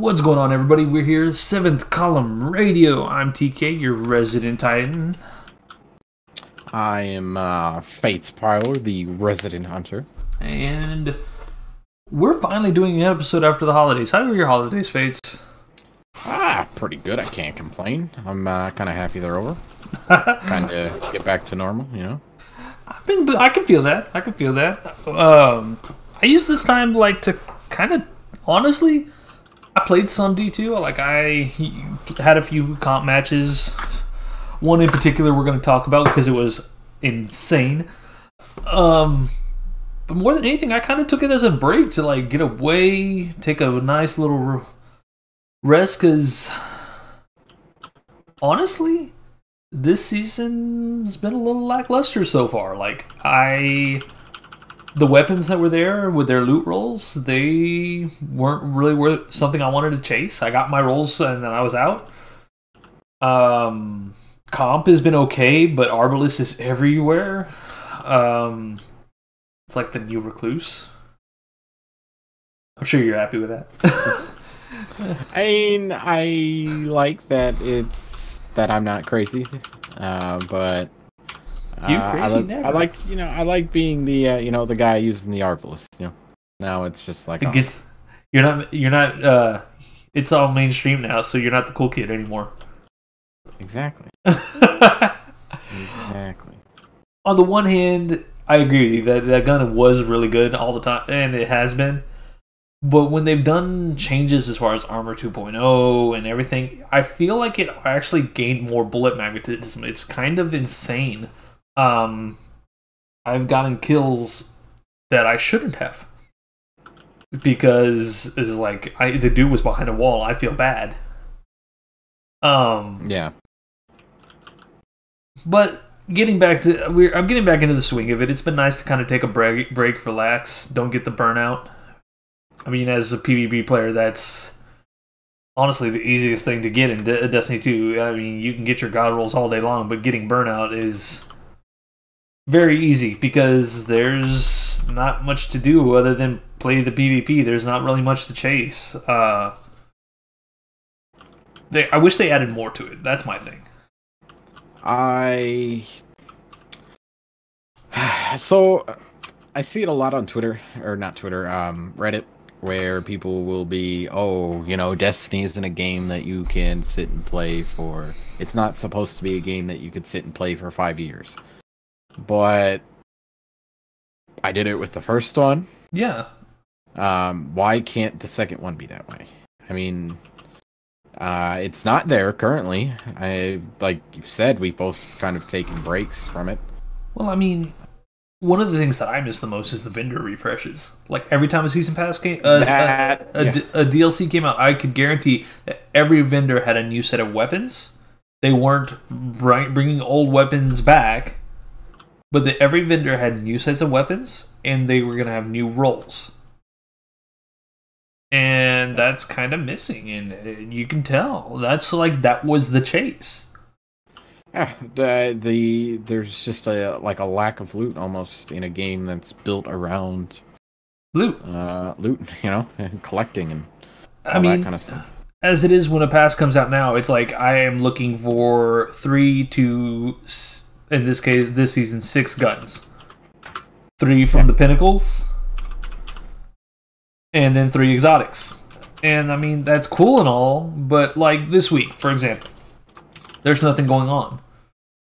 What's going on, everybody? We're here, 7th Column Radio. I'm TK, your resident titan. I am Fates_Pyro, the resident hunter. And we're finally doing an episode after the holidays. How were your holidays, Fates? Pretty good. I can't complain. I'm kind of happy they're over. Trying to get back to normal, you know? I can feel that. I can feel that. I use this time, like, to kind of, honestly, I played some D2. Like, I had a few comp matches. One in particular we're going to talk about because it was insane. But more than anything, I kind of took it as a break to, like, get away, take a nice little rest, because honestly, this season's been a little lackluster so far. Like, the weapons that were there with their loot rolls, they weren't really worth something I wanted to chase. I got my rolls and then I was out. Comp has been okay, but Arbalest is everywhere. It's like the new Recluse. I'm sure you're happy with that. I mean, I like that that I'm not crazy, but you crazy never. I like being the the guy using the Arbalest. You know, now it's just like it gets. You're not. It's all mainstream now, so you're not the cool kid anymore. Exactly. Exactly. On the one hand, I agree with you that that gun was really good all the time, and it has been. But when they've done changes as far as Armor 2.0 and everything, I feel like it actually gained more bullet magnetism. It's kind of insane. I've gotten kills that I shouldn't have. Because it's like, the dude was behind a wall. I feel bad. Yeah. But I'm getting back into the swing of it. It's been nice to kind of take a break, relax, don't get the burnout. I mean, as a PvP player, that's honestly the easiest thing to get in Destiny 2. I mean, you can get your god rolls all day long, but getting burnout is very easy because there's not much to do other than play the PvP. There's not really much to chase. I wish they added more to it. That's my thing. I see it a lot on Twitter, or not Twitter, Reddit, where people will be, Destiny isn't a game that you can sit and play for. It's not supposed to be a game that you could sit and play for 5 years. But I did it with the first one. Yeah. Why can't the second one be that way? I mean, it's not there currently. Like you said, we've both kind of taken breaks from it. Well, I mean, one of the things that I miss the most is the vendor refreshes. Like, every time a season pass came, a DLC came out, I could guarantee that every vendor had a new set of weapons. They weren't bringing old weapons back, but every vendor had new sets of weapons, and they were going to have new roles. And that's kind of missing, and you can tell. That's like, that was the chase. Yeah, there's just a lack of loot almost in a game that's built around loot, and collecting and that kind of stuff. As it is, when a pass comes out now, it's like I am looking for 3 to, in this case, this season, 6 guns, 3 from the Pinnacles, and then 3 exotics. And I mean, that's cool and all, but like this week, for example, there's nothing going on.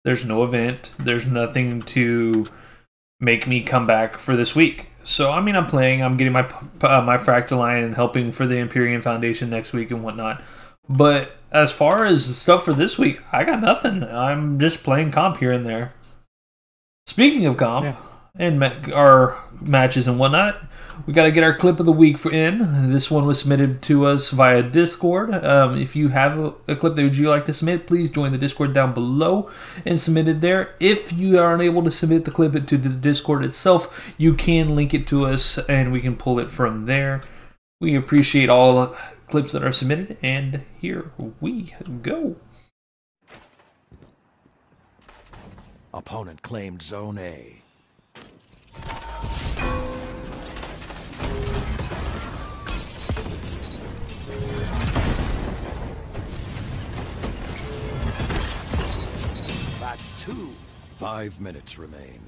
There's no event. There's nothing to make me come back for this week. So, I mean, I'm playing. I'm getting my Fractaline and helping for the Empyrean Foundation next week and whatnot. But as far as stuff for this week, I got nothing. I'm just playing comp here and there. Speaking of comp and our matches and whatnot, we got to get our clip of the week in. This one was submitted to us via Discord. If you have a clip that you like to submit, please join the Discord down below and submit it there. If you are unable to submit the clip to the Discord itself, you can link it to us and we can pull it from there. We appreciate all clips that are submitted, and here we go. Opponent claimed Zone A. 2. 5 minutes remain.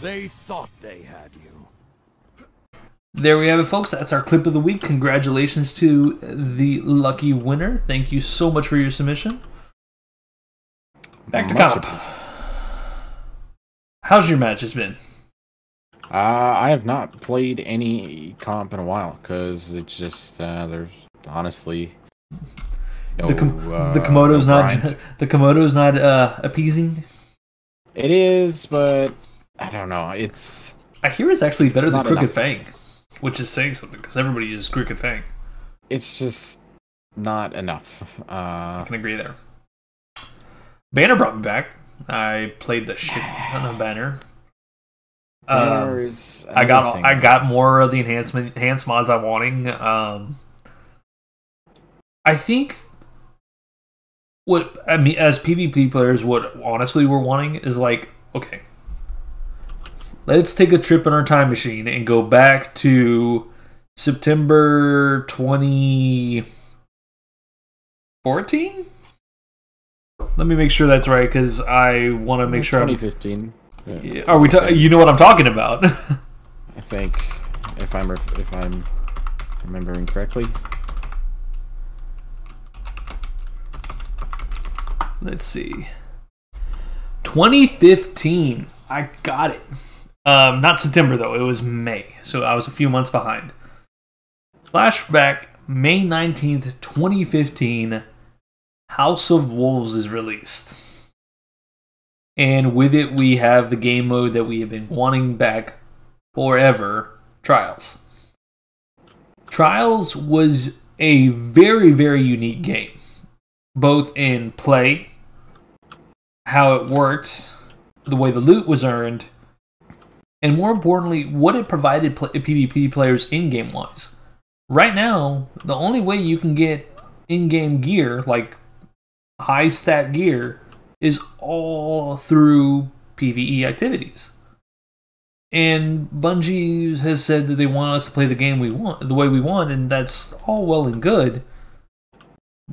They thought they had you. There we have it, folks. That's our clip of the week. Congratulations to the lucky winner. Thank you so much for your submission. Back to Cop. How's your matches been? I have not played any comp in a while because it's just there's honestly no, the Komodo's no not the Komodo's not appeasing. It is, but I don't know. It's I hear it's actually better than Crooked Fang, which is saying something because everybody uses Crooked Fang. It's just not enough. I can agree there. Banner brought me back. I played the shit on a Banner. I got more of the enhanced mods I'm wanting. I think what I mean as PvP players, what honestly we're wanting is like, okay, let's take a trip in our time machine and go back to September 2014. Let me make sure that's right because I want to make sure. 2015. Yeah. Are we? You know what I'm talking about. I think, if I'm remembering correctly. Let's see. 2015. I got it. Not September though. It was May. So I was a few months behind. Flashback May 19th, 2015. House of Wolves is released. And with it, we have the game mode that we have been wanting back forever, Trials. Trials was a very, very unique game, both in play, how it worked, the way the loot was earned, and more importantly, what it provided PvP players in-game wise. Right now, the only way you can get in-game gear, like high stat gear, is all through PvE activities. And Bungie has said that they want us to play the game we want, the way we want, and that's all well and good.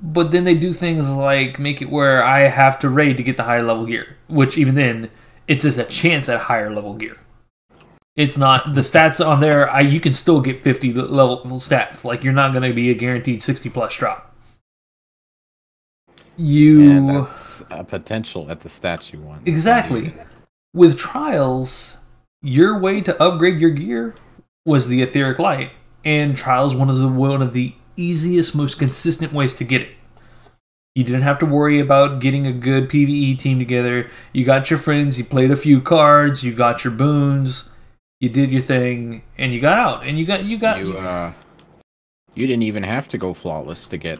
But then they do things like make it where I have to raid to get the higher level gear, which even then, it's just a chance at higher level gear. It's not, the stats on there, you can still get 50 level stats. Like, you're not going to be a guaranteed 60 plus drop. And that's a potential at the stats you want. Exactly. With Trials, your way to upgrade your gear was the Etheric Light, and Trials one of the easiest, most consistent ways to get it. You didn't have to worry about getting a good PvE team together. You got your friends, you played a few cards, you got your boons, you did your thing, and you got out. And you didn't even have to go flawless to get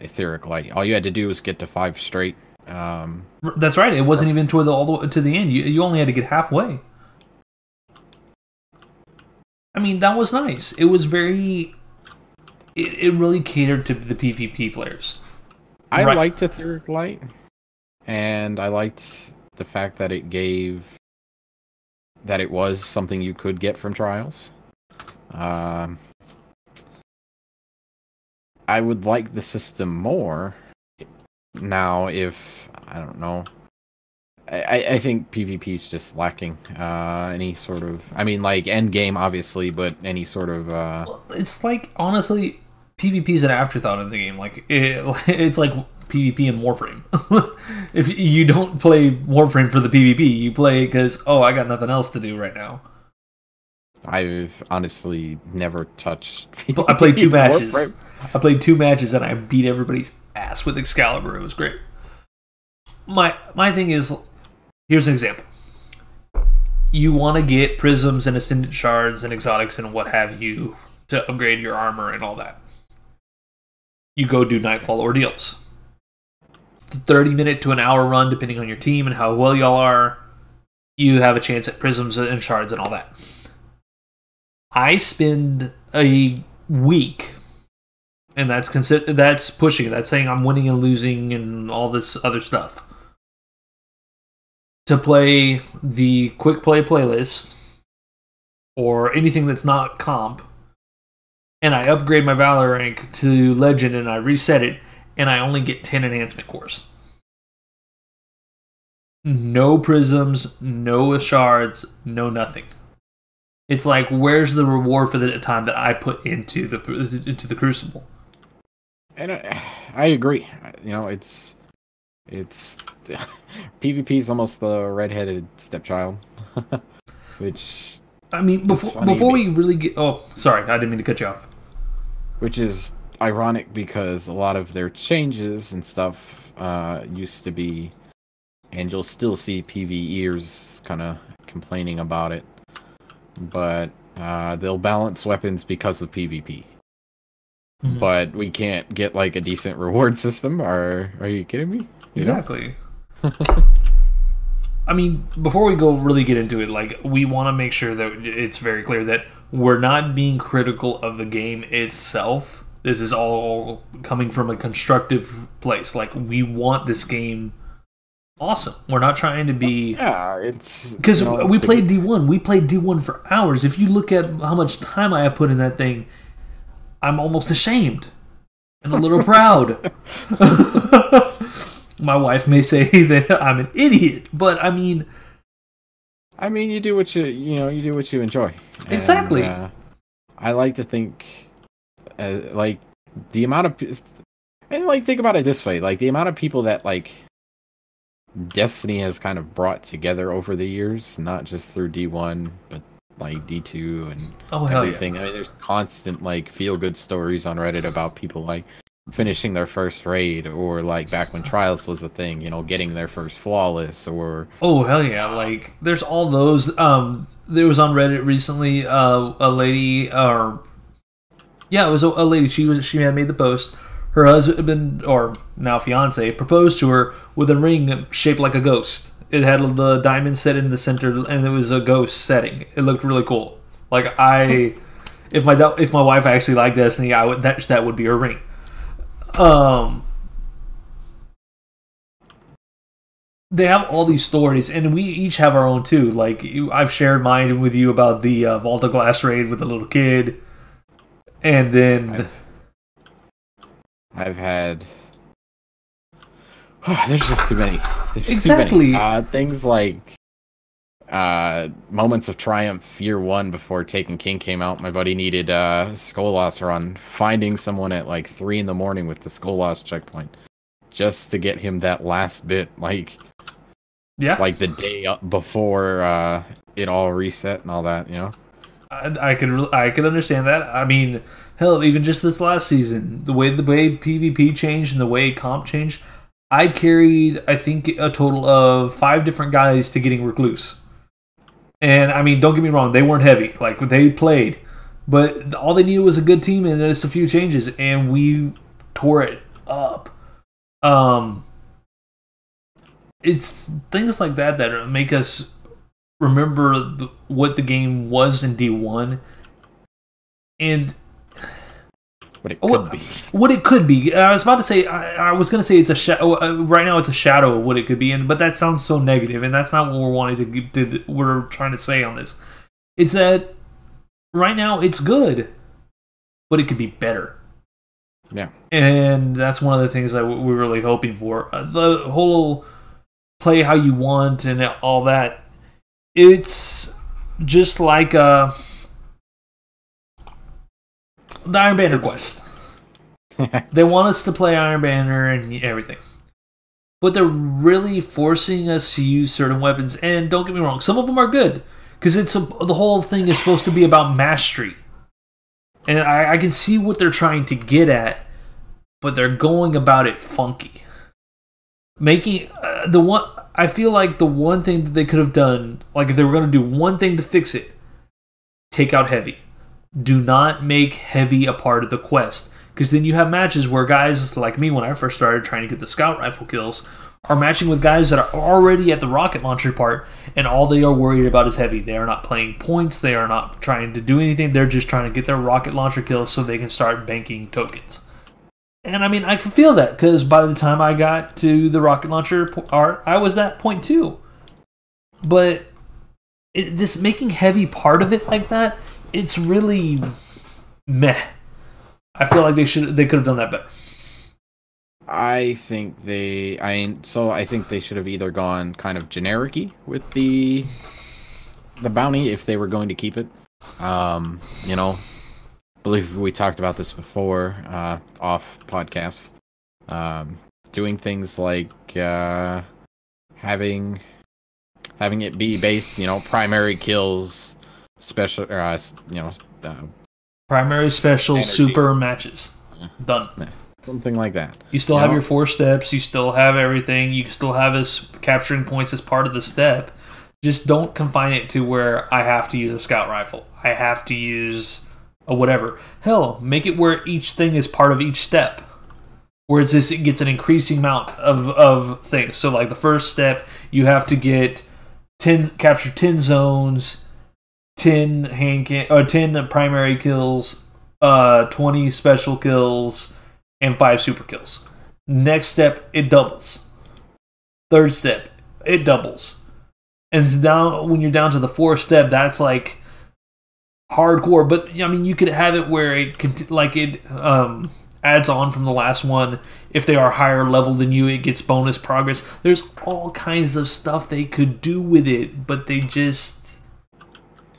Etheric Light. All you had to do was get to 5 straight. That's right. It wasn't even toward all the way to the end. You only had to get halfway. I mean, that was nice. It was very. It really catered to the PvP players. I liked Etheric Light, and I liked the fact that it gave that it was something you could get from Trials. I would like the system more now if, I don't know, I think PvP's just lacking any sort of, I mean, like, end game, obviously, but any sort of... It's like, honestly, PvP's an afterthought of the game. Like, it's like PvP in Warframe. If you don't play Warframe for the PvP, you play it because, oh, I got nothing else to do right now. I've honestly never touched PvP. I played 2 matches. Warframe. I played 2 matches and I beat everybody's ass with Excalibur. It was great. My thing is, here's an example. You want to get prisms and ascendant shards and exotics and what have you to upgrade your armor and all that. You go do Nightfall Ordeals. 30-minute to an hour run, depending on your team and how well y'all are, you have a chance at prisms and shards and all that. I spend a week... And that's pushing. That's saying I'm winning and losing and all this other stuff. To play the quick play playlist or anything that's not comp and I upgrade my Valor rank to Legend and I reset it, and I only get 10 enhancement cores. No prisms, no shards, no nothing. It's like, where's the reward for the time that I put into the Crucible? And I agree. You know, it's PvP is almost the redheaded stepchild, which I mean, before we really get. Oh, sorry, I didn't mean to cut you off. Which is ironic because a lot of their changes and stuff used to be, and you'll still see PvEers kind of complaining about it. But they'll balance weapons because of PvP. Mm-hmm. But we can't get like a decent reward system. Are you kidding me? You exactly. I mean, before we go really get into it, like, we want to make sure that it's very clear that we're not being critical of the game itself. This is all coming from a constructive place. Like, we want this game awesome. We're not trying to be... Yeah, it's... Because we played D1. We played D1 for hours. If you look at how much time I have put in that thing, I'm almost ashamed. And a little proud. My wife may say that I'm an idiot, but I mean... you do what you do what you enjoy. Exactly. And, I like to think... like, the amount of... And, like, think about it this way. Like, the amount of people that, like... Destiny has kind of brought together over the years, not just through D1, but like D2 and everything. Yeah. I mean, there's constant like feel-good stories on Reddit about people like finishing their first raid, or like back when Trials was a thing, you know, getting their first flawless, or like there's all those. There was on Reddit recently a lady, or yeah, it was a lady. She had made the post. Her husband, or now fiance, proposed to her with a ring shaped like a ghost. It had the diamond set in the center, and it was a ghost setting. It looked really cool. Like, if my wife actually liked Destiny, I would that would be her ring. They have all these stories, and we each have our own too. Like, I've shared mine with you about the Vault of Glass raid with the little kid, and then. I've had... Oh, there's just too many. Exactly. Too many. Things like Moments of Triumph Year 1 before Taken King came out. My buddy needed Skolas run, finding someone at like 3 in the morning with the Skolas checkpoint just to get him that last bit. Like, yeah. Like the day before it all reset and all that, you know? I could understand that. I mean, hell, even just this last season, the way PvP changed and the way comp changed, I carried, I think, a total of 5 different guys to getting Recluse. And, I mean, don't get me wrong, they weren't heavy. Like, they played. But all they needed was a good team and just a few changes, and we tore it up. It's things like that that make us remember what the game was in D1. And... What it could be. I was about to say. I was going to say it's a shadow. Right now, it's a shadow of what it could be, but that sounds so negative, and that's not what we're wanting to. We're trying to say on this. It's that right now it's good, but it could be better. Yeah, and that's one of the things that we're really hoping for. The whole play how you want and all that. It's just like a. The Iron Banner quest. They want us to play Iron Banner and everything. But they're really forcing us to use certain weapons. And don't get me wrong, some of them are good. Because the whole thing is supposed to be about mastery. And I can see what they're trying to get at. But they're going about it funky. Making the one... I feel like the one thing that they could have done... Like if they were going to do one thing to fix it. Take out heavy. Do not make heavy a part of the quest, because then you have matches where guys like me, when I first started trying to get the scout rifle kills, are matching with guys that are already at the rocket launcher part, and all they are worried about is heavy. They are not playing points. They are not trying to do anything. They're just trying to get their rocket launcher kills so they can start banking tokens. And I mean, I can feel that, because by the time I got to the rocket launcher part, I was at point 2. But just making heavy part of it like that, it's really meh. I feel like they could have done that better. I think they should have either gone kind of generic-y with the bounty if they were going to keep it. You know, I believe we talked about this before off podcast. Doing things like having it be based, you know, primary kills, special, you know, primary, special, energy. Super matches. Yeah. Done. Yeah. Something like that. You still have your 4 steps. You still have everything. You still have us capturing points as part of the step. Just don't confine it to where I have to use a scout rifle. I have to use a whatever. Hell, make it where each thing is part of each step. Where it's just, it gets an increasing amount of things. So like the first step, you have to get 10 zones, 10 hand can, or 10 primary kills, 20 special kills, and 5 super kills. Next step, it doubles. Third step, it doubles. And now when you're down to the 4th step, that's like hardcore. But I mean, you could have it where it adds on from the last one. If they are higher level than you, it gets bonus progress. There's all kinds of stuff they could do with it, but they just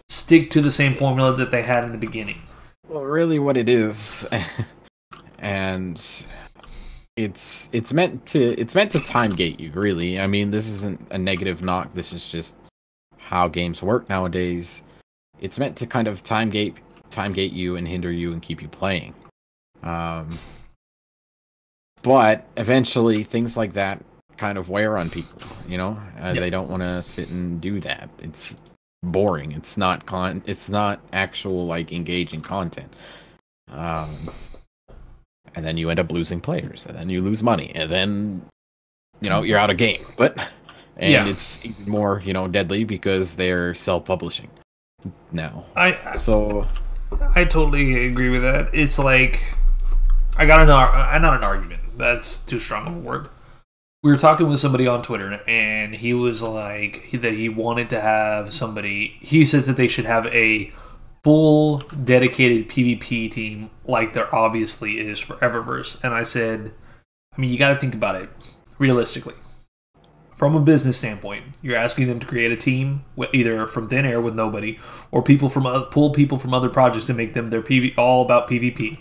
stick to the same formula that they had in the beginning. Well, really what it is... And it's meant to time gate you, really. I mean, this isn't a negative knock. This is just how games work nowadays. It's meant to kind of time gate you and hinder you and keep you playing. But eventually, things like that kind of wear on people. You know, They don't want to sit and do that. It's boring. It's not actual like engaging content. And then you end up losing players, and then you lose money, and then, you know, you're out of game. It's even more, you know, deadly because they're self-publishing now. I totally agree with that. It's like, I got not an argument. That's too strong of a word. We were talking with somebody on Twitter, and he was like that he wanted to have somebody. He said that they should have a full dedicated PvP team like there obviously is for Eververse. And I said, I mean, you got to think about it realistically. From a business standpoint, you're asking them to create a team with, either from thin air with nobody, or pull people from other projects and make them their all about PvP.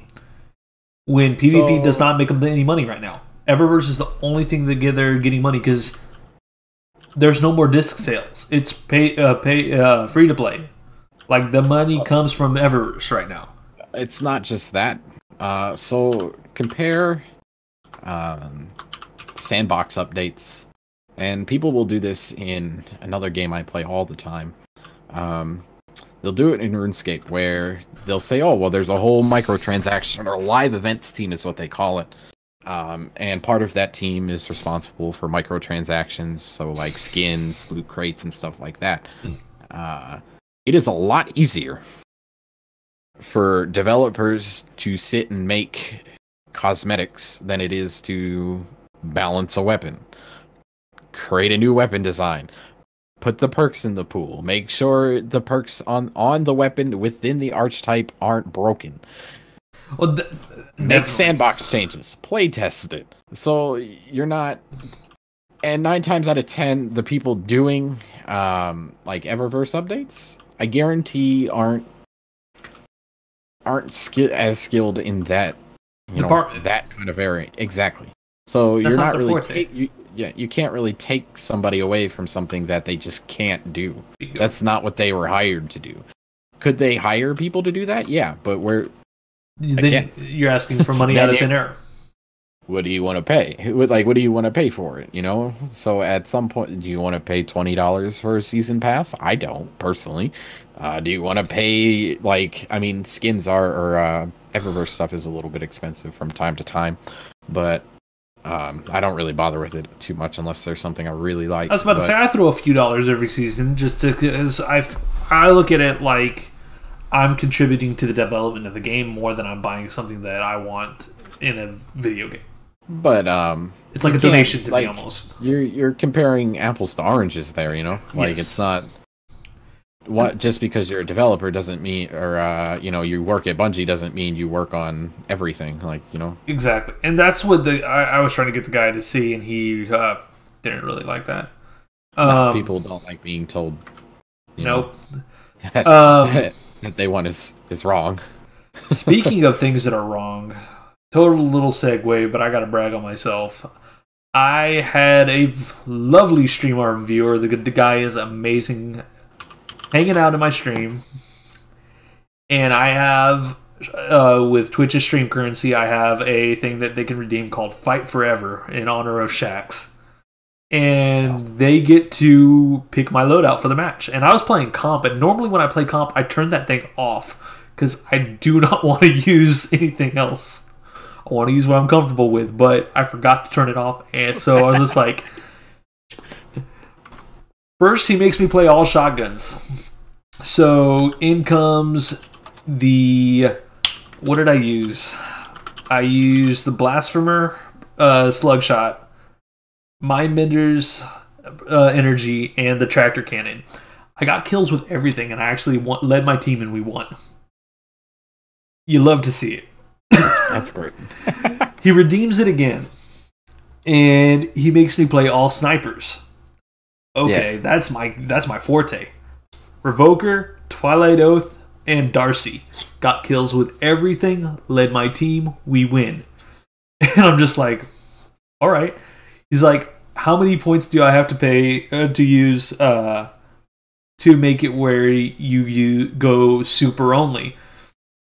When PvP does not make them any money right now, Eververse is the only thing that they're getting money because there's no more disc sales. It's free to play. Like, the money comes from Eververse right now. It's not just that. So, compare sandbox updates. And people will do this in another game I play all the time. They'll do it in RuneScape, where they'll say, oh, well, there's a whole microtransaction or live events team is what they call it. And part of that team is responsible for microtransactions, so like skins, loot crates, and stuff like that. It is a lot easier for developers to sit and make cosmetics than it is to balance a weapon, create a new weapon design, put the perks in the pool, make sure the perks on the weapon within the archetype aren't broken. Well, make sandbox changes, play test it. So you're not... And 9 times out of 10, the people doing like Eververse updates, I guarantee aren't as skilled in that, you know, that kind of area. Exactly. So that's you can't really take somebody away from something that they just can't do. That's not what they were hired to do. Could they hire people to do that? Yeah, but you're asking for money out of thin air. What do you want to pay? Like, what do you want to pay for it? You know? So at some point, do you want to pay $20 for a season pass? I don't, personally. Do you want to pay, like, I mean, skins are, Eververse stuff is a little bit expensive from time to time, but I don't really bother with it too much unless there's something I really like. I was about to say, I throw a few dollars every season just because I look at it like I'm contributing to the development of the game more than I'm buying something that I want in a video game. But it's like a donation to me almost. You're comparing apples to oranges there, you know. Like, yes. It's not. what, just because you're a developer doesn't mean, or you know, you work at Bungie doesn't mean you work on everything, like, you know. Exactly, and that's what the I was trying to get the guy to see, and he didn't really like that. People don't like being told, you know, that, that they want is wrong. Speaking of things that are wrong, total little segue, but I gotta brag on myself. I had a lovely StreamYard viewer. The guy is amazing, hanging out in my stream. And I have, with Twitch's stream currency, I have a thing that they can redeem called Fight Forever in honor of Shaxx. And they get to pick my loadout for the match. And I was playing comp, and normally when I play comp, I turn that thing off because I do not want to use anything else. I want to use what I'm comfortable with, but I forgot to turn it off, and so I was just like... First, he makes me play all shotguns. So, in comes the... What did I use? I used the Blasphemer slug shot, Mind Mender's energy, and the tractor cannon. I got kills with everything, and I actually led my team, and we won. You love to see it. That's great. He redeems it again, and he makes me play all snipers. Okay, yeah. that's my forte. Revoker, Twilight Oath, and Darcy got kills with everything. Led my team. We win. And I'm just like, all right. He's like, how many points do I have to pay to use to make it where you go super only?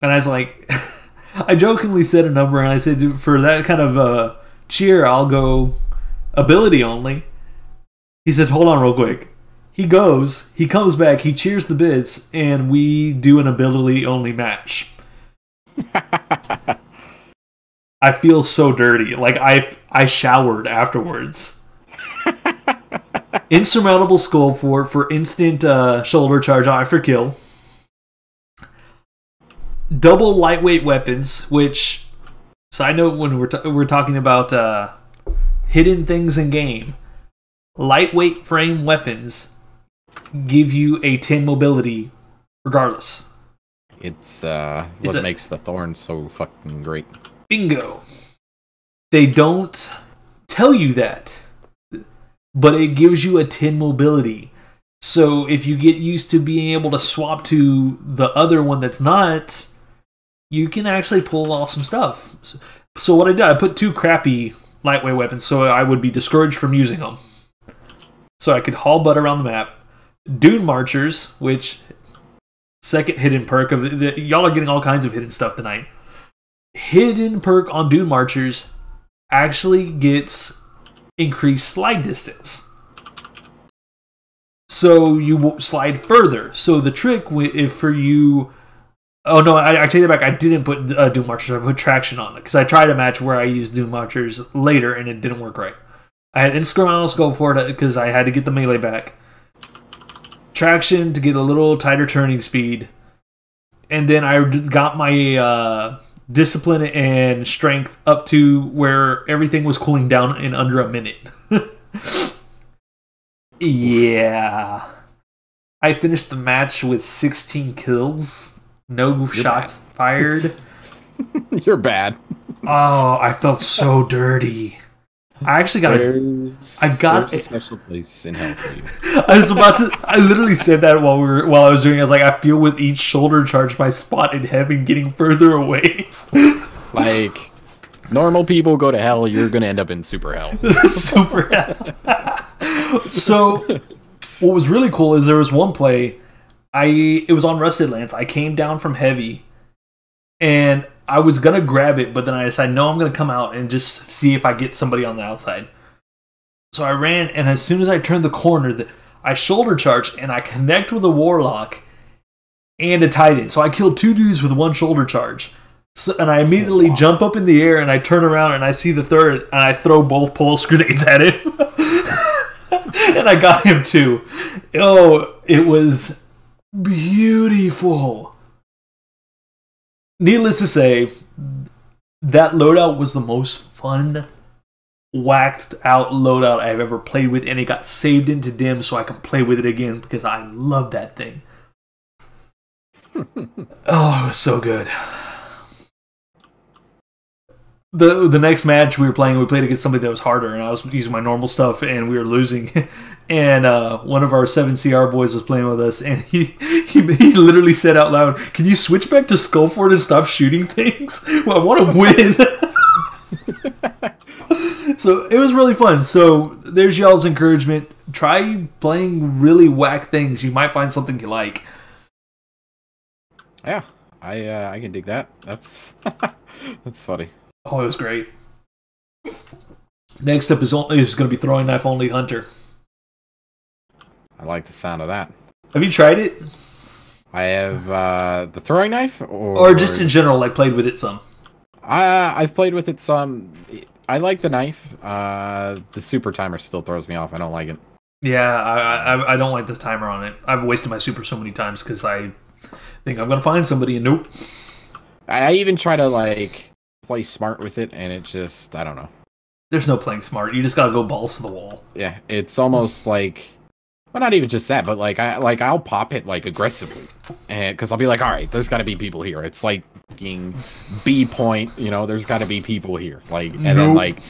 And I was like. I jokingly said a number, and I said, for that kind of cheer, I'll go ability only. He said, hold on real quick. He goes, he comes back, he cheers the bids, and we do an ability only match. I feel so dirty. Like, I showered afterwards. Insurmountable skull for instant shoulder charge after kill. Double lightweight weapons, which, side note, when we're talking about hidden things in game, lightweight frame weapons give you a 10 mobility regardless. It's what makes the Thorn so fucking great. Bingo. They don't tell you that, but it gives you a 10 mobility. So if you get used to being able to swap to the other one that's not, you can actually pull off some stuff. So what I did, I put two crappy lightweight weapons so I would be discouraged from using them. So I could haul butt around the map. Dune Marchers, which, second hidden perk of the y'all are getting all kinds of hidden stuff tonight. Hidden perk on Dune Marchers actually gets increased slide distance. So you won't slide further. So the trick if for you... Oh, no, I take that back. I didn't put Dune Marchers. I put Traction on it. Because I tried a match where I used Dune Marchers later, and it didn't work right. I had Inscrumentalis go for it because I had to get the melee back. Traction to get a little tighter turning speed. And then I got my Discipline and Strength up to where everything was cooling down in under a minute. Yeah. I finished the match with 16 kills. No shots fired. You're bad. Oh, I felt so dirty. I actually got a special place in hell for you. I was about to. I literally said that while I was doing it. I was like, I feel with each shoulder charge my spot in heaven getting further away. Like normal people go to hell. You're gonna end up in super hell. Super hell. So, what was really cool is there was one play. It was on Rusted Lands. I came down from heavy, and I was going to grab it, but then I decided, no, I'm going to come out and just see if I get somebody on the outside. So I ran, and as soon as I turned the corner, I shoulder charge, and I connect with a Warlock and a Titan. So I killed two dudes with one shoulder charge. So, and I immediately jump up in the air, and I turn around, and I see the third, and I throw both pulse grenades at him. And I got him, too. Oh, it was... beautiful. Needless to say, that loadout was the most fun, waxed out loadout I've ever played with, and it got saved into DIM so I can play with it again because I love that thing. Oh, it was so good. The next match we were playing, we played against somebody that was harder, and I was using my normal stuff, and we were losing. And one of our 7CR boys was playing with us, and he literally said out loud, "Can you switch back to Skullford and stop shooting things? Well, I want to win." So it was really fun. So there's y'all's encouragement. Try playing really whack things. You might find something you like. Yeah, I can dig that. That's that's funny. Oh, it was great. Next up is going to be Throwing Knife Only Hunter. I like the sound of that. Have you tried it? I have the throwing knife, or just in general, like played with it some. I've played with it some. I like the knife. The super timer still throws me off. I don't like it. Yeah, I don't like this timer on it. I've wasted my super so many times because I think I'm going to find somebody, and nope. I even try to like play smart with it, and it just, I don't know. There's no playing smart. You just gotta go balls to the wall. Yeah, it's almost like, well, not even just that, but like I'll pop it like aggressively, and because I'll be like, all right, there's got to be people here. It's like being B point, you know, there's got to be people here, like, and nope. Then like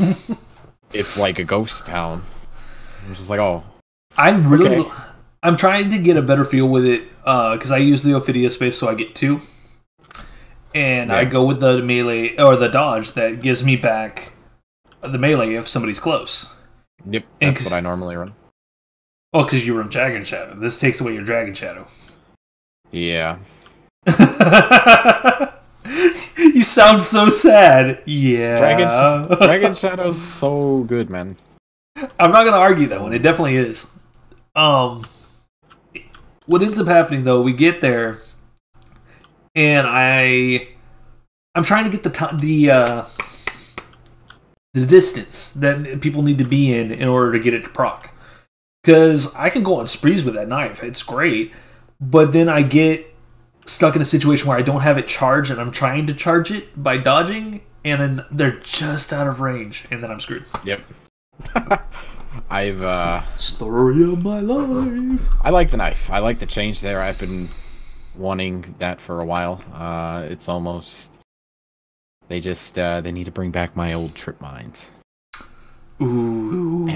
it's like a ghost town. I'm just like, oh, I'm trying to get a better feel with it because I use the Ophidia space, so I get 2. And yeah. I go with the melee or the dodge that gives me back the melee if somebody's close. Yep, that's what I normally run. Oh, because you run Dragon Shadow. This takes away your Dragon Shadow. Yeah. You sound so sad. Yeah. Dragon Shadow's so good, man. I'm not gonna argue that one. It definitely is. What ends up happening though? We get there. And I'm trying to get the distance that people need to be in order to get it to proc. Because I can go on sprees with that knife. It's great. But then I get stuck in a situation where I don't have it charged, and I'm trying to charge it by dodging, and then they're just out of range, and then I'm screwed. Yep. Story of my life. I like the knife. I like the change there. I've been wanting that for a while. It's almost they just they need to bring back my old trip mines. Ooh.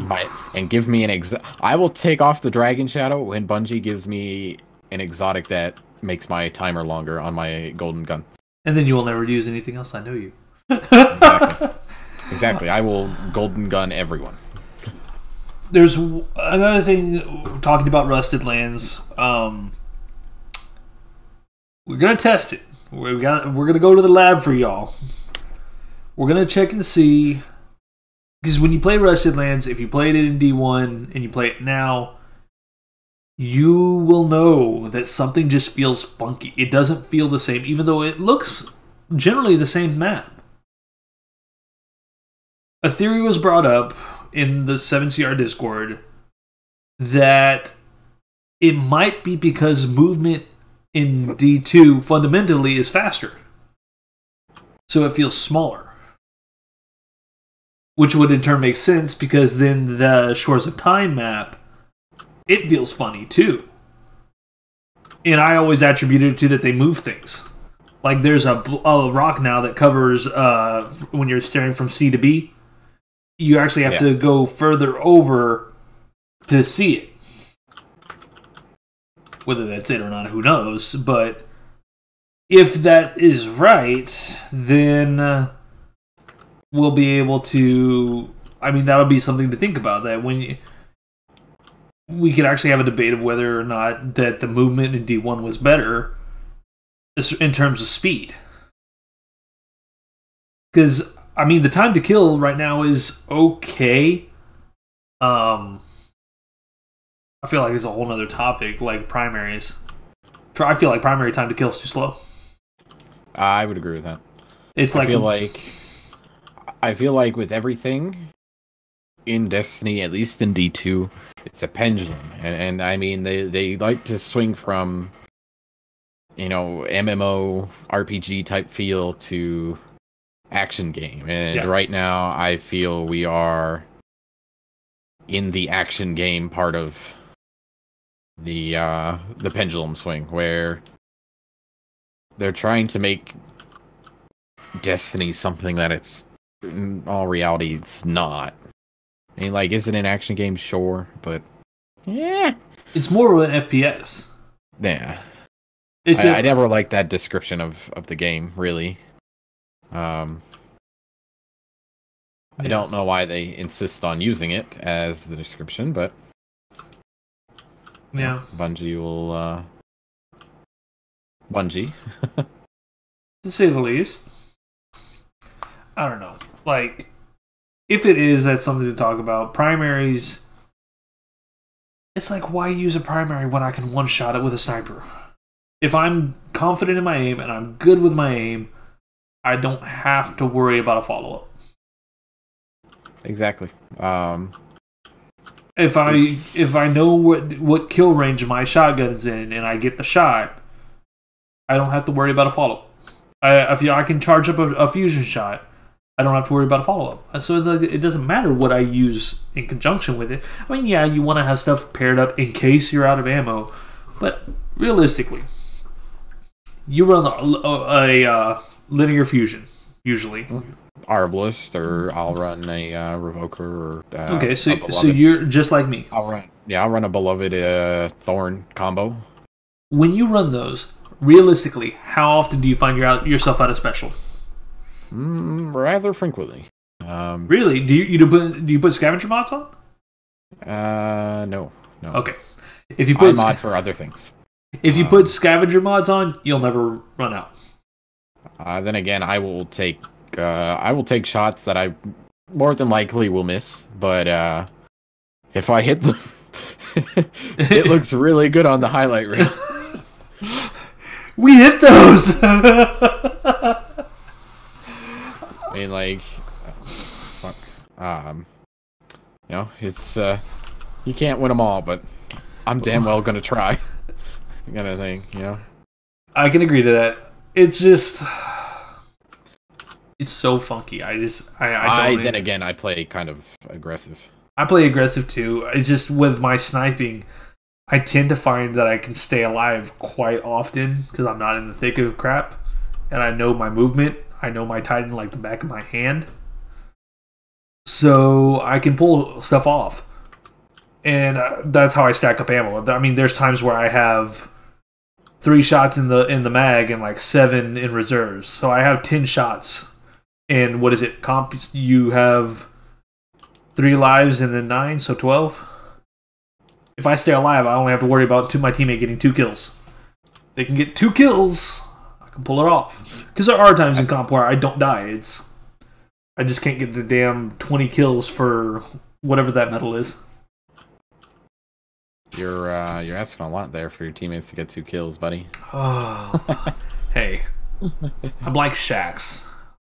And give me an I will take off the Dragon Shadow when Bungie gives me an exotic that makes my timer longer on my golden gun. And then you will never use anything else. I know you. Exactly. Exactly. I will golden gun everyone. There's another thing talking about Rusted Lands. We're gonna test it. We're gonna go to the lab for y'all. We're gonna check and see, because when you play Rusted Lands, if you played it in D1 and you play it now, you will know that something just feels funky. It doesn't feel the same, even though it looks generally the same map. A theory was brought up in the 7CR Discord that it might be because movement in D2 fundamentally is faster, so it feels smaller, which would in turn make sense, because then the Shores of Time map, it feels funny too, and I always attribute it to that they move things. Like there's a rock now that covers when you're staring from C to B, you actually have to go further over to see it. Whether that's it or not, who knows? But if that is right, then we'll be able to... I mean, that'll be something to think about. That when we could actually have a debate of whether or not that the movement in D1 was better in terms of speed. Because, I mean, the time to kill right now is okay. I feel like it's a whole nother topic, like primaries. I feel like primary time to kill is too slow. I would agree with that. It's like I feel like with everything in Destiny, at least in D2, it's a pendulum, and I mean they like to swing from, you know, MMO RPG type feel to action game, and right now I feel we are in the action game part of the pendulum swing, where they're trying to make Destiny something that it's, in all reality, it's not. I mean, like, is it an action game? Sure, but yeah, it's more of an FPS. Yeah, it's I never liked that description of the game, really. I don't know why they insist on using it as the description, but yeah, Bungie will Bungie, to say the least. I don't know, like. If it is, that's something to talk about. Primaries. It's like, why use a primary when I can one-shot it with a sniper? If I'm confident in my aim and I'm good with my aim, I don't have to worry about a follow-up. Exactly. If I know what kill range my shotgun's in and I get the shot, I don't have to worry about a follow-up. I can charge up a fusion shot. I don't have to worry about a follow-up. So it doesn't matter what I use in conjunction with it. I mean, yeah, you want to have stuff paired up in case you're out of ammo. But realistically, you run a linear fusion, usually. Arbalest, or I'll run a Revoker. Or, okay, so you're just like me. I'll run a Beloved Thorn combo. When you run those, realistically, how often do you find yourself out of special? Rather frequently. Really? Do you put scavenger mods on? No. Okay. If you put mod for other things. If you put scavenger mods on, you'll never run out. Then again, I will take shots that I more than likely will miss, but if I hit them, it looks really good on the highlight reel. We hit those. I mean, like, fuck. You know, it's, you can't win them all, but I'm damn well gonna try. Kind of thing, you know? I can agree to that. It's just, it's so funky. Then again, I play kind of aggressive. I play aggressive too. It's just with my sniping, I tend to find that I can stay alive quite often because I'm not in the thick of crap and I know my movement. I know my Titan like the back of my hand. So I can pull stuff off. And that's how I stack up ammo. I mean, there's times where I have 3 shots in the mag and like 7 in reserves. So I have 10 shots. And what is it? Comp, you have 3 lives and then 9, so 12. If I stay alive, I only have to worry about my teammate getting 2 kills. They can get 2 kills. Pull it off, because there are times in comp where I don't die. I just can't get the damn 20 kills for whatever that medal is. You're asking a lot there for your teammates to get 2 kills, buddy. Oh, hey, I'm like Shaxx.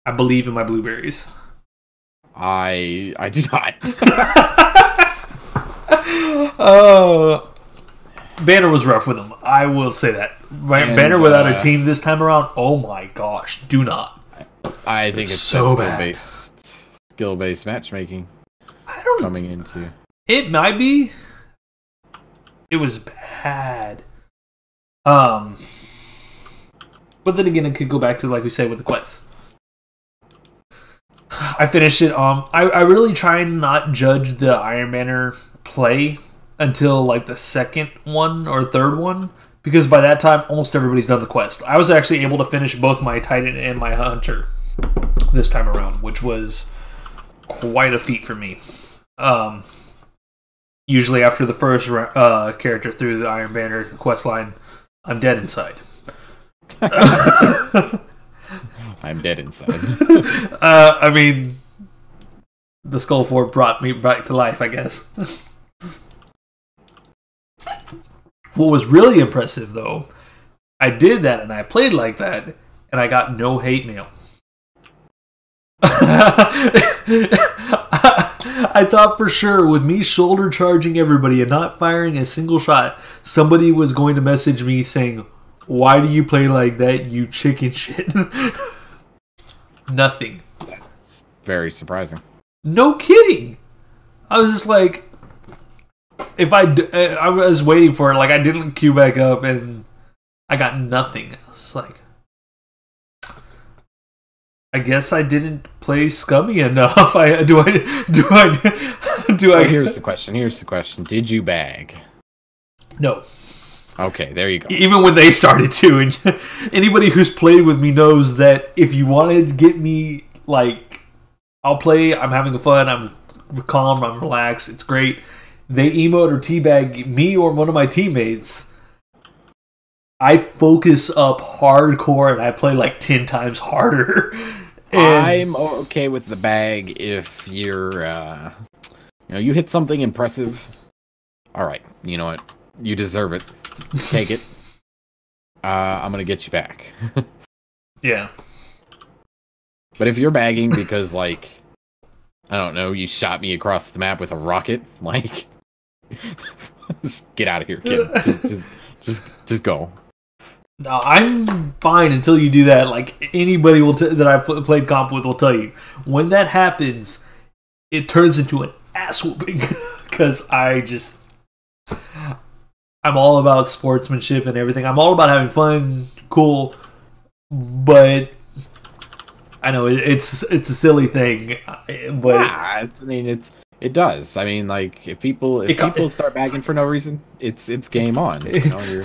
I believe in my blueberries. I do not. Oh. Banner was rough with him. I will say that. Banner without a team this time around. Oh my gosh! Do not. I think it's so bad. Skill-based matchmaking. I don't coming into. It might be. It was bad. But then again, it could go back to like we said with the quest. I finished it. I really try and not judge the Iron Banner play until like the 2nd one or 3rd one, because by that time almost everybody's done the quest. I was actually able to finish both my Titan and my Hunter this time around, which was quite a feat for me. Usually after the first character through the Iron Banner quest line, I'm dead inside. I'm dead inside. I mean, the Skull Fort brought me back to life, I guess. What was really impressive, though, I did that and I played like that, and I got no hate mail. I thought for sure, with me shoulder charging everybody and not firing a single shot, somebody was going to message me saying, "Why do you play like that, you chicken shit?" Nothing. That's very surprising. No kidding. I was just like... I was waiting for it, like I didn't queue back up and I got nothing. I was like, I guess I didn't play Scummy enough. Well, here's the question. Did you bag? No. Okay, there you go. Even when they started to, and anybody who's played with me knows that if you want to get me, like, I'll play, I'm having fun, I'm calm, I'm relaxed, it's great. They emote or teabag me or one of my teammates. I focus up hardcore and I play like 10 times harder. And I'm okay with the bag if you're, you know, you hit something impressive. All right, you know what? You deserve it. Take it. I'm gonna get you back. Yeah. But if you're bagging because, like, I don't know, you shot me across the map with a rocket, like, just get out of here, kid. Just go. No, I'm fine until you do that. Like, anybody will that I've played comp with will tell you. When that happens, it turns into an ass whooping because I'm all about sportsmanship and everything. I'm all about having fun, cool, but I know it's a silly thing. But yeah, I mean, it does. I mean, like, if people start bagging for no reason, it's game on. You know,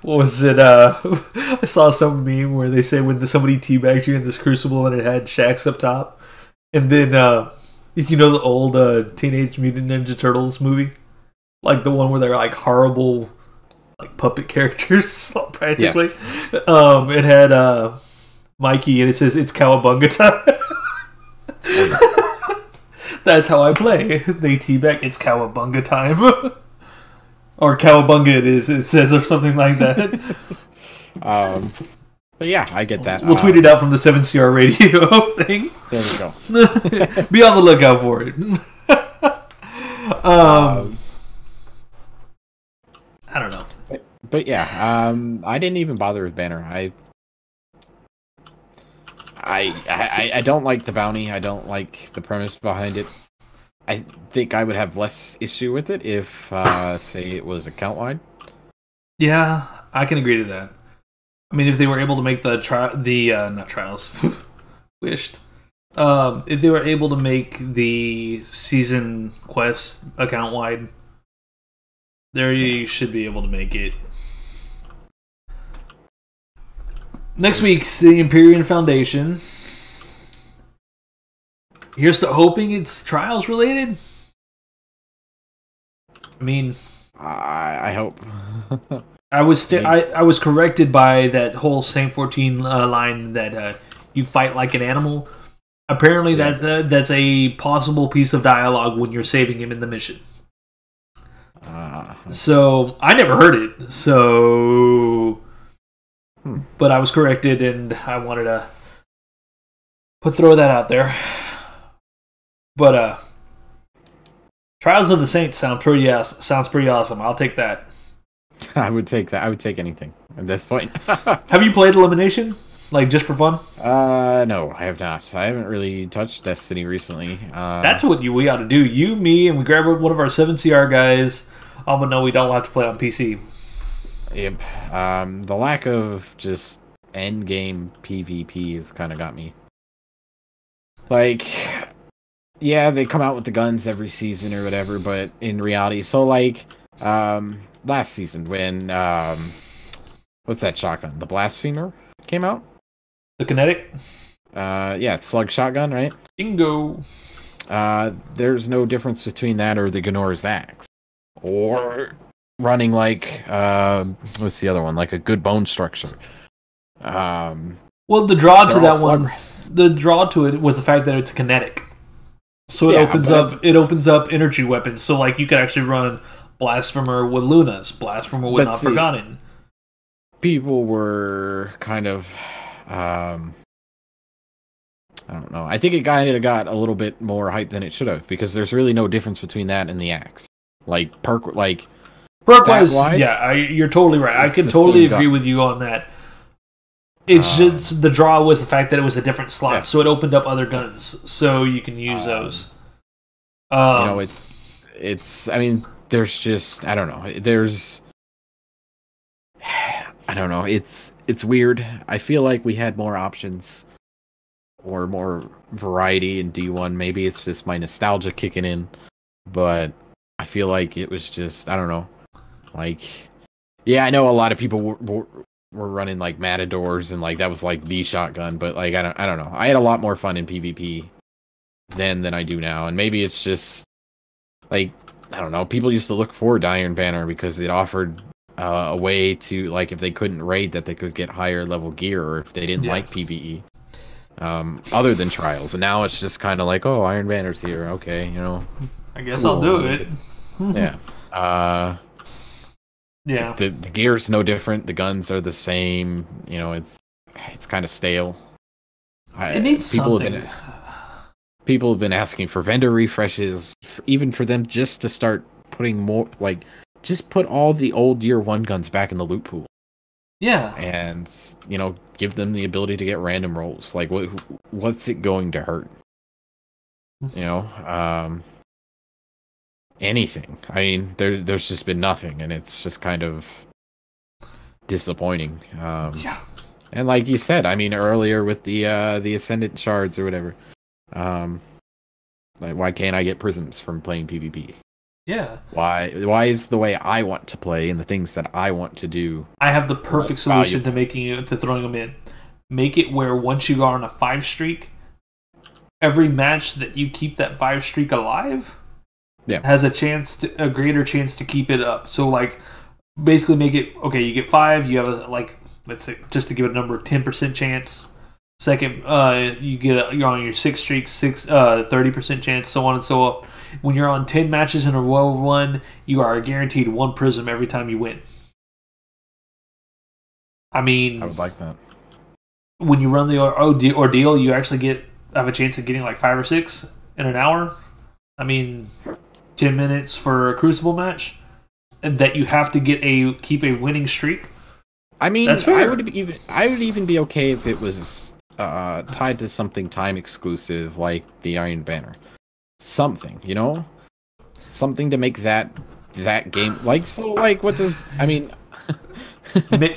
what was it? I saw some meme where they say when somebody teabags you in this Crucible and it had Shaxx up top, and then you know the old Teenage Mutant Ninja Turtles movie. Like the one where they're like horrible, like puppet characters practically. Yes. It had Mikey, and it says it's Cowabunga time. That's how I play. They teabag. It's Cowabunga time, or Cowabunga it is. It says or something like that. But yeah, I get that. We'll tweet it out from the 7CR radio thing. There we go. Be on the lookout for it. I don't know, but yeah, I didn't even bother with Banner. I don't like the bounty. I don't like the premise behind it. I think I would have less issue with it if, say, it was account wide. Yeah, I can agree to that. I mean, if they were able to make if they were able to make the season quest account wide. There you should be able to make it. Next week's the Empyrean Foundation. Here's to hoping it's Trials related. I mean, I hope. I was corrected by that whole Sam 14 line that you fight like an animal. Apparently, yeah. That's a possible piece of dialogue when you're saving him in the mission. So I never heard it, so but I was corrected, and I wanted to throw that out there. But Trials of the Saints sounds pretty awesome. I'll take that. I would take that. I would take anything at this point. Have you played Elimination, like, just for fun? No, I have not. I haven't really touched Destiny recently. That's what we ought to do. You, me, and we grab one of our 7CR guys. Oh, but no, we don't have to play on PC. Yep. The lack of just endgame PvP has kind of got me. Like, yeah, they come out with the guns every season or whatever, but in reality, so, like, last season when, what's that shotgun? The Blasphemer came out? The kinetic? Yeah, slug shotgun, right? Bingo! There's no difference between that or the Gnor's axe. Or running like, what's the other one? Like a good bone structure. Well, the draw to that one, the draw to it was the fact that it's kinetic. So it opens up energy weapons. So, like, you could actually run Blasphemer with Lunas, Blasphemer with Not Forgotten. People were kind of... I don't know. I think it kind of got a little bit more hype than it should have, because there's really no difference between that and the axe. Like, perk-wise, yeah, you're totally right. I can totally agree with you on that. It's just the draw was the fact that it was a different slot, yeah. So it opened up other guns, so you can use those. You know, it's. I mean, there's just. I don't know. There's. I don't know. It's weird. I feel like we had more options or more variety in D1. Maybe it's just my nostalgia kicking in, but I feel like it was just, I don't know. Like, yeah, I know a lot of people were running like Matadors and like that was like the shotgun, but like I don't know. I had a lot more fun in PvP then than I do now, and maybe it's just like, I don't know. People used to look forward to Iron Banner because it offered a way to, like, if they couldn't raid, that they could get higher level gear, or if they didn't like PvE, other than Trials. And now it's just kind of like, oh, Iron Banner's here. Okay, you know. I guess cool. I'll do it. Yeah. Yeah. The gear's no different. The guns are the same. You know, it's kind of stale. It needs something. People have been asking for vendor refreshes, even for them just to start putting more, like, just put all the old Year 1 guns back in the loot pool. Yeah. And, you know, give them the ability to get random rolls. Like, what's it going to hurt? You know? Anything. I mean, there's just been nothing, and it's just kind of disappointing. Yeah. And like you said, I mean, earlier with the Ascendant Shards or whatever, like, why can't I get prisms from playing PvP? Yeah. Why is the way I want to play and the things that I want to do? I have the perfect solution to throwing them in. Make it where once you are on a 5 streak, every match that you keep that 5 streak alive, has a chance to, a greater chance to keep it up. So like, basically make it okay. You get 5. You have a, like, let's say, just to give it a number, 10% chance. Second, you get you're on your 6 streak, 30% chance, so on and so on. When you're on 10 matches in a row of one, you are guaranteed 1 prism every time you win. I mean, I would like that. When you run the ordeal, you actually have a chance of getting like 5 or 6 in an hour. I mean, 10 minutes for a Crucible match, and that you have to keep a winning streak. I mean, that's fair. I would even be okay if it was tied to something time exclusive like the Iron Banner, something, you know, something to make that game like so. Like, what does I mean?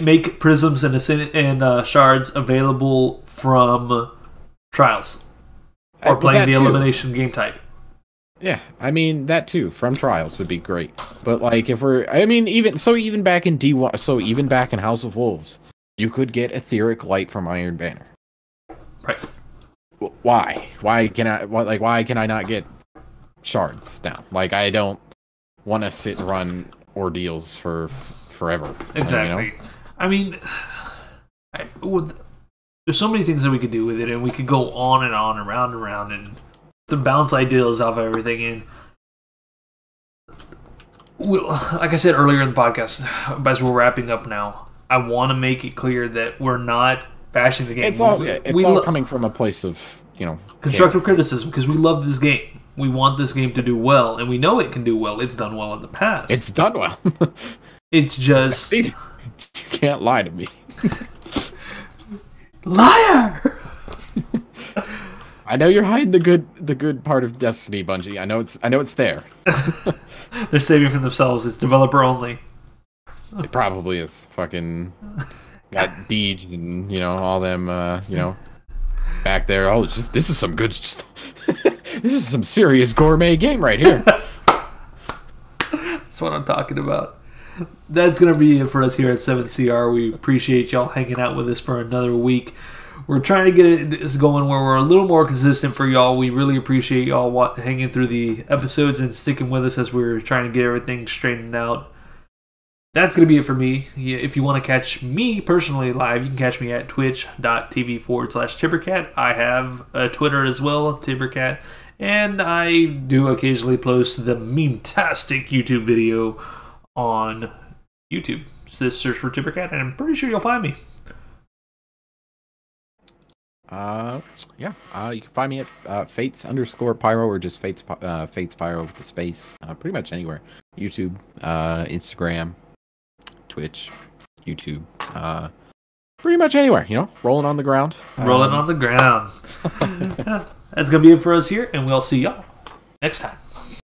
Make prisms and shards available from Trials or playing the Elimination game type. Yeah, I mean that too. From Trials would be great, but like if we're, I mean, even back in D1, so even back in House of Wolves, you could get Etheric Light from Iron Banner. Right. Why can I not get shards now? Like, I don't want to sit and run ordeals for forever. Exactly. You know? I mean, there's so many things that we could do with it, and we could go on and on, around and around, and the bounce ideals off everything. And like I said earlier in the podcast, as we're wrapping up now, I want to make it clear that we're not bashing the game. It's all coming from a place of, you know, constructive criticism, because we love this game. We want this game to do well, and we know it can do well. It's done well in the past. It's done well. It's just, you can't lie to me. Liar. I know you're hiding the good part of Destiny, Bungie. I know it's there. They're saving for themselves. It's developer only. It probably is. Fucking got Deej and, you know, all them, you know, back there. Oh, this is some good. This is some serious gourmet game right here. That's what I'm talking about. That's gonna be it for us here at 7CR. We appreciate y'all hanging out with us for another week. We're trying to get it going where we're a little more consistent for y'all. We really appreciate y'all hanging through the episodes and sticking with us as we're trying to get everything straightened out. That's going to be it for me. If you want to catch me personally live, you can catch me at twitch.tv/TiberKat. I have a Twitter as well, TiberKat. And I do occasionally post the meme-tastic YouTube video on YouTube. So just search for TiberKat, and I'm pretty sure you'll find me. You can find me at Fates_Pyro, or just Fates Pyro with the space, pretty much anywhere. YouTube, Instagram, Twitch, YouTube, pretty much anywhere, you know, rolling on the ground. Rolling on the ground. That's going to be it for us here, and we'll see y'all next time.